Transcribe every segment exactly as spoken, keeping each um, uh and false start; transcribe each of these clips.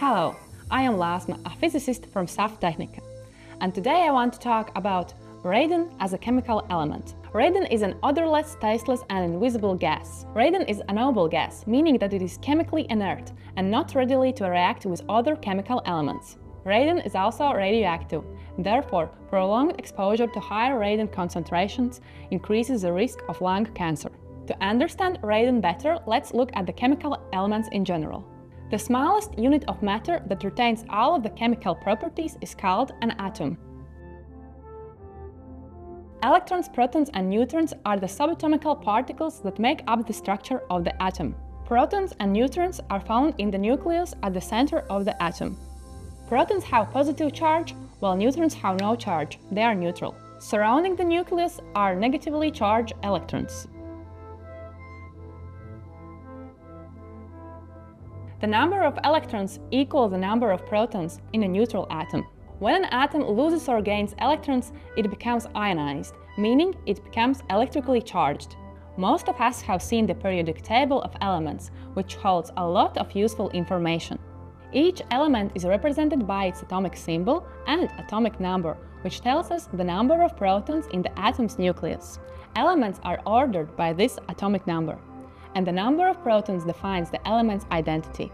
Hello, I am Lasma, a physicist from S A F Technica, and today I want to talk about radon as a chemical element. Radon is an odorless, tasteless and invisible gas. Radon is a noble gas, meaning that it is chemically inert and not readily to react with other chemical elements. Radon is also radioactive, therefore prolonged exposure to higher radon concentrations increases the risk of lung cancer. To understand radon better, let's look at the chemical elements in general. The smallest unit of matter that retains all of the chemical properties is called an atom. Electrons, protons and neutrons are the subatomic particles that make up the structure of the atom. Protons and neutrons are found in the nucleus at the center of the atom. Protons have positive charge, while neutrons have no charge, they are neutral. Surrounding the nucleus are negatively charged electrons. The number of electrons equals the number of protons in a neutral atom. When an atom loses or gains electrons, it becomes ionized, meaning it becomes electrically charged. Most of us have seen the periodic table of elements, which holds a lot of useful information. Each element is represented by its atomic symbol and atomic number, which tells us the number of protons in the atom's nucleus. Elements are ordered by this atomic number, and the number of protons defines the element's identity.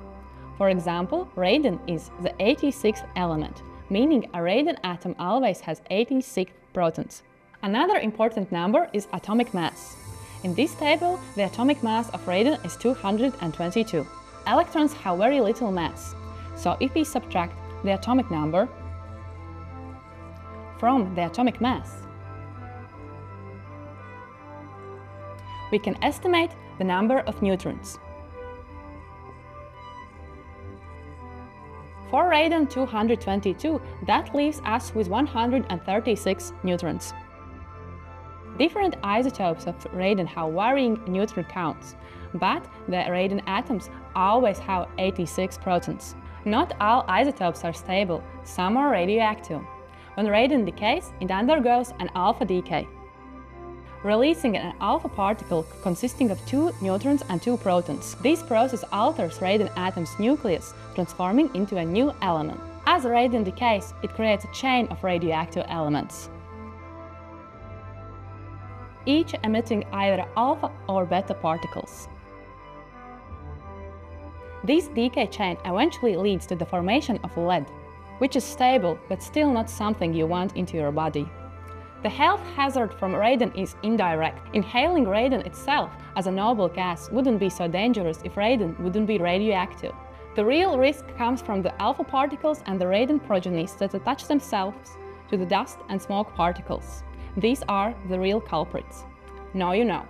For example, radon is the eighty-sixth element, meaning a radon atom always has eighty-six protons. Another important number is atomic mass. In this table, the atomic mass of radon is two hundred twenty-two. Electrons have very little mass, so if we subtract the atomic number from the atomic mass, we can estimate the number of neutrons. For radon two hundred twenty-two, that leaves us with one hundred thirty-six neutrons. Different isotopes of radon have varying neutron counts, but the radon atoms always have eighty-six protons. Not all isotopes are stable, some are radioactive. When radon decays, it undergoes an alpha decay, releasing an alpha particle consisting of two neutrons and two protons. This process alters radon atom's nucleus, transforming into a new element. As radon decays, it creates a chain of radioactive elements, each emitting either alpha or beta particles. This decay chain eventually leads to the formation of lead, which is stable but still not something you want into your body. The health hazard from radon is indirect. Inhaling radon itself as a noble gas wouldn't be so dangerous if radon wouldn't be radioactive. The real risk comes from the alpha particles and the radon progenies that attach themselves to the dust and smoke particles. These are the real culprits. Now you know.